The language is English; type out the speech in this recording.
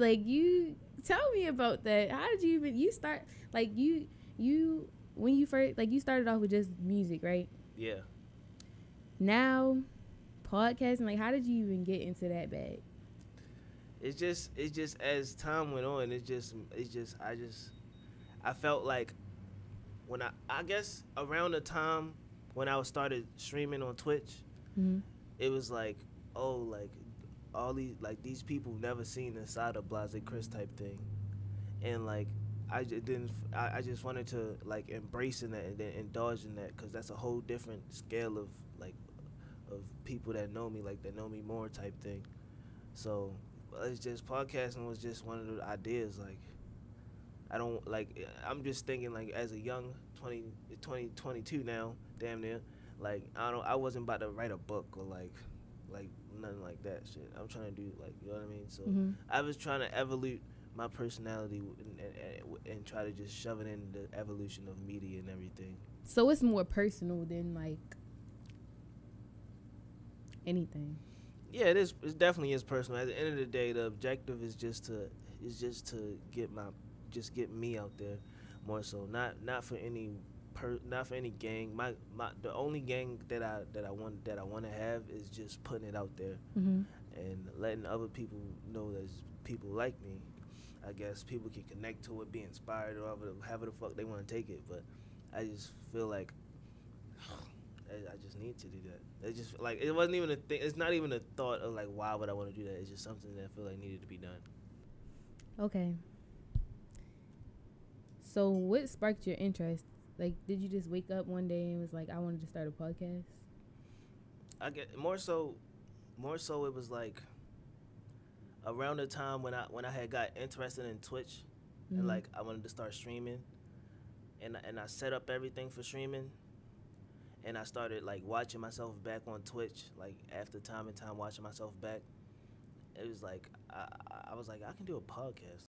like you tell me about that. How did you even, you start, like you when you first, like you started off with just music, right? Yeah. Now podcasting, like how did you even get into that bag? It's just as time went on, I felt like when I guess around the time when I started streaming on Twitch, mm-hmm. It was like, oh, like all these, like these people never seen the side of Blasé Chris type thing, and like I just didn't. I just wanted to like embrace in that and then indulge in that, because that's a whole different scale of like of people that know me, like that know me more type thing. So it's just podcasting was just one of the ideas. Like I don't like, I'm just thinking like as a young 22 now, damn near. Like I wasn't about to write a book or like nothing like that shit. I'm trying to do like, you know what I mean? So mm-hmm. I was trying to evolve my personality and try to just shove it in the evolution of media and everything. So it's more personal than like anything. Yeah, it is. It definitely is personal. At the end of the day, the objective is just to get me out there more so. Not for any gang. The only gang that I want to have is just putting it out there, mm-hmm. and letting other people know there's people like me. I guess people can connect to it, be inspired, or however the fuck they want to take it. But I just feel like I just need to do that. It just like, it wasn't even a thing. It's not even a thought of like, why would I want to do that? It's just something that I feel like needed to be done. Okay. So what sparked your interest? Like, did you just wake up one day and was like, I wanted to start a podcast? I get more so it was like around the time when I had got interested in Twitch, mm-hmm. and like I wanted to start streaming, and I set up everything for streaming, and I started like watching myself back on Twitch, like after time and time watching myself back. It was like I was like, I can do a podcast.